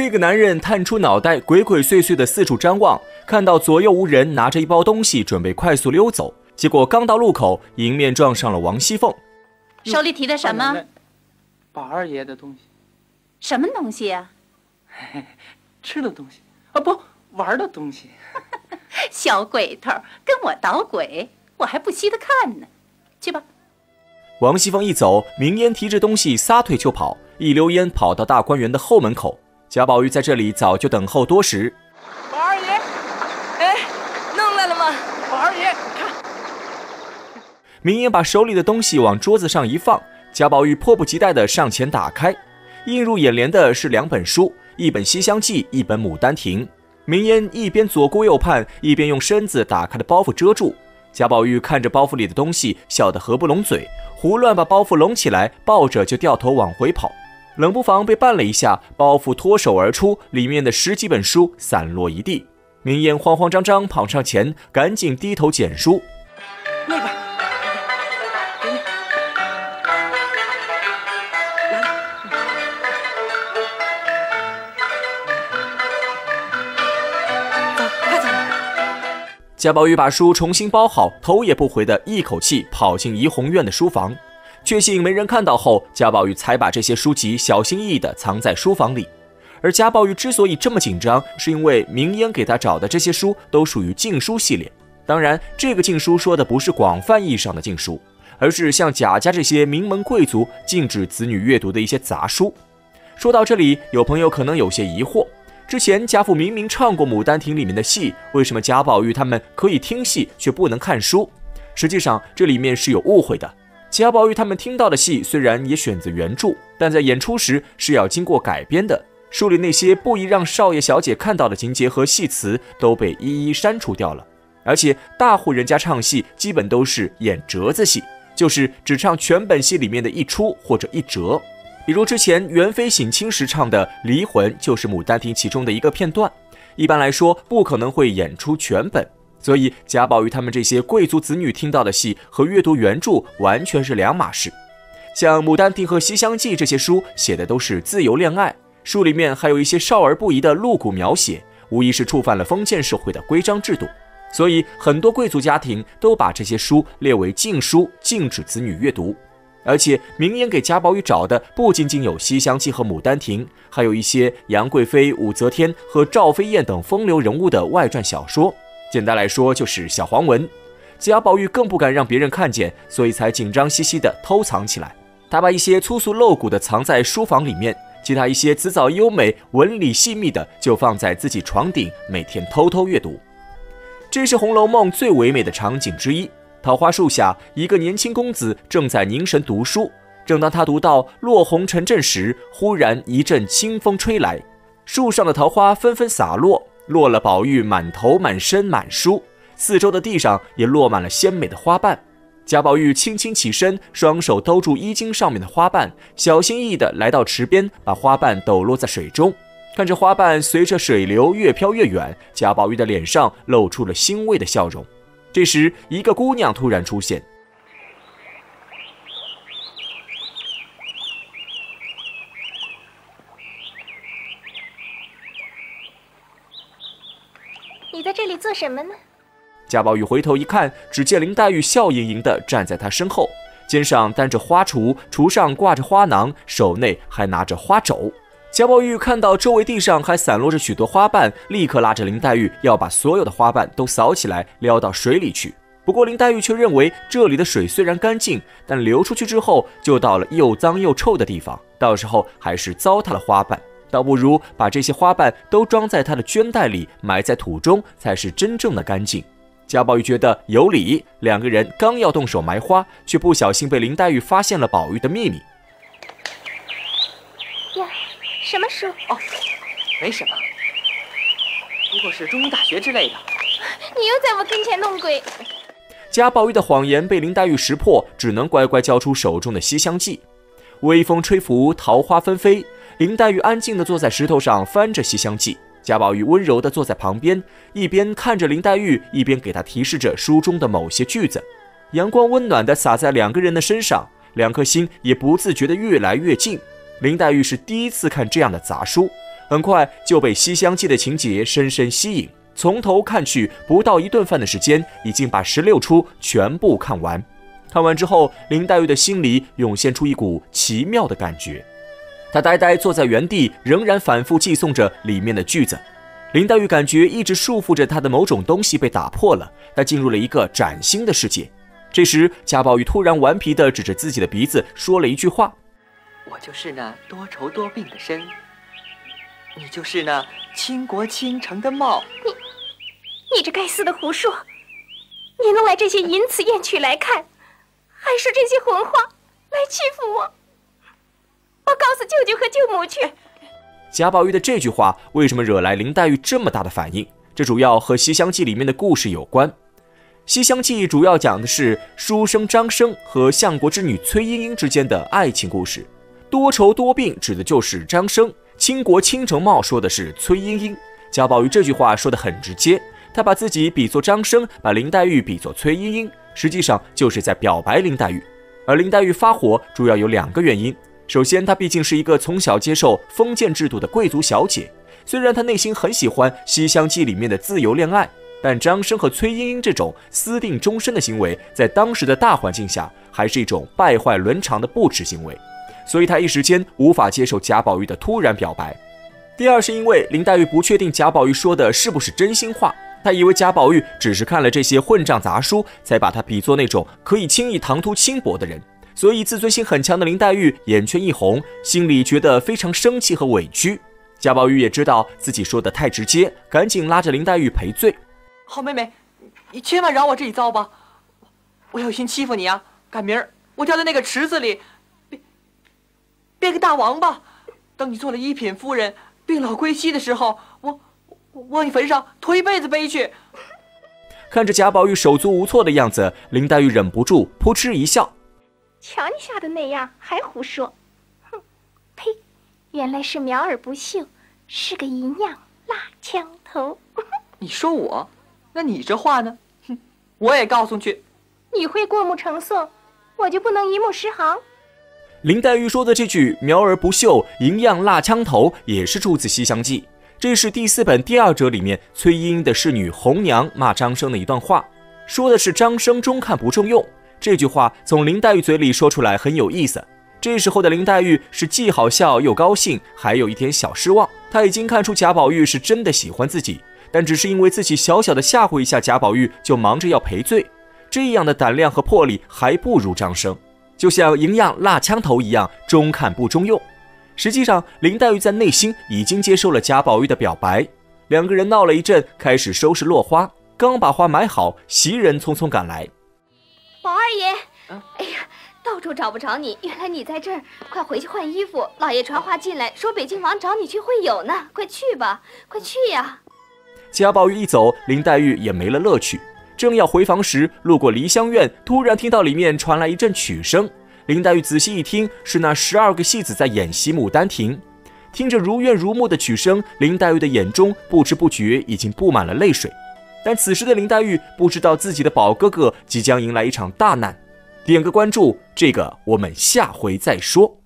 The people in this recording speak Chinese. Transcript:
这个男人探出脑袋，鬼鬼祟祟的四处张望，看到左右无人，拿着一包东西准备快速溜走。结果刚到路口，迎面撞上了王熙凤。手里提的什么？把二爷的东西。什么东西啊？吃的东西啊，不，玩的东西。小鬼头，跟我捣鬼，我还不稀得看呢。去吧。王熙凤一走，明烟提着东西撒腿就跑，一溜烟跑到大观园的后门口。贾宝玉在这里早就等候多时。宝二爷，哎，弄来了吗？宝二爷，看。明烟把手里的东西往桌子上一放，贾宝玉迫不及待地上前打开，映入眼帘的是两本书，一本《西厢记》，一本《牡丹亭》。明烟一边左顾右盼，一边用身子打开的包袱遮住。贾宝玉看着包袱里的东西，笑得合不拢嘴，胡乱把包袱拢起来，抱着就掉头往回跑。冷不防被绊了一下，包袱脱手而出，里面的10几本书散落一地。明烟慌慌张张跑上前，赶紧低头捡书。那个，给你，来了。走，快走！贾宝玉把书重新包好，头也不回的一口气跑进怡红院的书房。确信没人看到后，贾宝玉才把这些书籍小心翼翼地藏在书房里。而贾宝玉之所以这么紧张，是因为明烟给他找的这些书都属于禁书系列。当然，这个禁书说的不是广泛意义上的禁书，而是像贾家这些名门贵族禁止子女阅读的一些杂书。说到这里，有朋友可能有些疑惑，之前贾府明明唱过《牡丹亭》里面的戏，为什么贾宝玉他们可以听戏却不能看书？实际上，这里面是有误会的。贾宝玉他们听到的戏虽然也选择原著，但在演出时是要经过改编的，书里那些不宜让少爷小姐看到的情节和戏词都被一一删除掉了。而且大户人家唱戏基本都是演折子戏，就是只唱全本戏里面的一出或者一折。比如之前元妃省亲时唱的《离魂》就是《牡丹亭》其中的一个片段，一般来说不可能会演出全本。所以贾宝玉他们这些贵族子女听到的戏和阅读原著完全是两码事。像《牡丹亭》和《西厢记》这些书写的都是自由恋爱，书里面还有一些少儿不宜的露骨描写，无疑是触犯了封建社会的规章制度。所以很多贵族家庭都把这些书列为禁书，禁止子女阅读。而且明烟给贾宝玉找的不仅仅有《西厢记》和《牡丹亭》，还有一些杨贵妃、武则天和赵飞燕等风流人物的外传小说。简单来说就是小黄文。贾宝玉更不敢让别人看见，所以才紧张兮兮地偷藏起来。他把一些粗俗露骨的藏在书房里面，其他一些辞藻优美、文理细密的就放在自己床顶，每天偷偷阅读。这是《红楼梦》最唯美的场景之一。桃花树下，一个年轻公子正在凝神读书，正当他读到落红尘阵时，忽然一阵清风吹来，树上的桃花纷纷洒落，落了宝玉满头满身满书，四周的地上也落满了鲜美的花瓣。贾宝玉轻轻起身，双手兜住衣襟上面的花瓣，小心翼翼地来到池边，把花瓣抖落在水中。看着花瓣随着水流越飘越远，贾宝玉的脸上露出了欣慰的笑容。这时，一个姑娘突然出现。你在这里做什么呢？贾宝玉回头一看，只见林黛玉笑盈盈地站在他身后，肩上担着花锄，锄上挂着花囊，手内还拿着花肘。贾宝玉看到周围地上还散落着许多花瓣，立刻拉着林黛玉要把所有的花瓣都扫起来撩到水里去。不过林黛玉却认为这里的水虽然干净，但流出去之后就到了又脏又臭的地方，到时候还是糟蹋了花瓣，倒不如把这些花瓣都装在他的绢袋里，埋在土中，才是真正的干净。贾宝玉觉得有理，两个人刚要动手埋花，却不小心被林黛玉发现了宝玉的秘密。呀，什么书？哦，没什么，不过是中庸大学之类的。你又在我跟前弄鬼！贾宝玉的谎言被林黛玉识破，只能乖乖交出手中的《西厢记》。微风吹拂，桃花纷飞。林黛玉安静地坐在石头上翻着《西厢记》，贾宝玉温柔地坐在旁边，一边看着林黛玉，一边给她提示着书中的某些句子。阳光温暖地洒在两个人的身上，两颗心也不自觉地越来越近。林黛玉是第一次看这样的杂书，很快就被《西厢记》的情节深深吸引，从头看去，不到一顿饭的时间，已经把16出全部看完。看完之后，林黛玉的心里涌现出一股奇妙的感觉，她呆呆坐在原地，仍然反复记诵着里面的句子。林黛玉感觉一直束缚着她的某种东西被打破了，她进入了一个崭新的世界。这时，贾宝玉突然顽皮地指着自己的鼻子说了一句话：“我就是那多愁多病的身，你就是那倾国倾城的貌。”你这该死的胡说！你弄来这些淫词艳曲来看，还说这些混话来欺负我，我告诉舅舅和舅母去。贾宝玉的这句话为什么惹来林黛玉这么大的反应？这主要和《西厢记》里面的故事有关。《西厢记》主要讲的是书生张生和相国之女崔莺莺之间的爱情故事。多愁多病指的就是张生，倾国倾城貌说的是崔莺莺。贾宝玉这句话说得很直接，他把自己比作张生，把林黛玉比作崔莺莺，实际上就是在表白林黛玉。而林黛玉发火主要有2个原因。首先，她毕竟是一个从小接受封建制度的贵族小姐，虽然她内心很喜欢《西厢记》里面的自由恋爱，但张生和崔莺莺这种私定终身的行为，在当时的大环境下还是一种败坏伦常的不耻行为，所以她一时间无法接受贾宝玉的突然表白。第二是因为林黛玉不确定贾宝玉说的是不是真心话，她以为贾宝玉只是看了这些混账杂书，才把她比作那种可以轻易唐突轻薄的人。所以自尊心很强的林黛玉眼圈一红，心里觉得非常生气和委屈。贾宝玉也知道自己说的太直接，赶紧拉着林黛玉赔罪：“好妹妹，你千万饶我这一遭吧！我有心欺负你啊，赶明儿我掉在那个池子里，变个大王八。等你做了1品夫人，病老归西的时候，我往你坟上驮一辈子悲去。”看着贾宝玉手足无措的样子，林黛玉忍不住扑哧一笑。瞧你吓得那样，还胡说！哼，呸！原来是苗而不秀，是个银样蜡枪头。你说我？那你这话呢？哼，我也告诉去。你会过目成诵，我就不能一目十行。林黛玉说的这句“苗而不秀，银样蜡枪头”也是出自《西厢记》，这是第4本第2折里面崔莺莺的侍女红娘骂张生的一段话，说的是张生中看不中用。这句话从林黛玉嘴里说出来很有意思。这时候的林黛玉是既好笑又高兴，还有一点小失望。她已经看出贾宝玉是真的喜欢自己，但只是因为自己小小的吓唬一下贾宝玉，就忙着要赔罪。这样的胆量和魄力还不如张生，就像银样蜡枪头一样中看不中用。实际上林黛玉在内心已经接受了贾宝玉的表白。2个人闹了一阵，开始收拾落花。刚把花买好，袭人匆匆赶来：“宝二爷，哎呀，到处找不着你，原来你在这儿，快回去换衣服。老爷传话进来，说北静王找你去会友呢，快去吧，快去呀！”贾宝玉一走，林黛玉也没了乐趣。正要回房时，路过梨香院，突然听到里面传来一阵曲声。林黛玉仔细一听，是那12个戏子在演习《牡丹亭》。听着如怨如慕的曲声，林黛玉的眼中不知不觉已经布满了泪水。但此时的林黛玉不知道自己的宝哥哥即将迎来一场大难。点个关注，这个我们下回再说。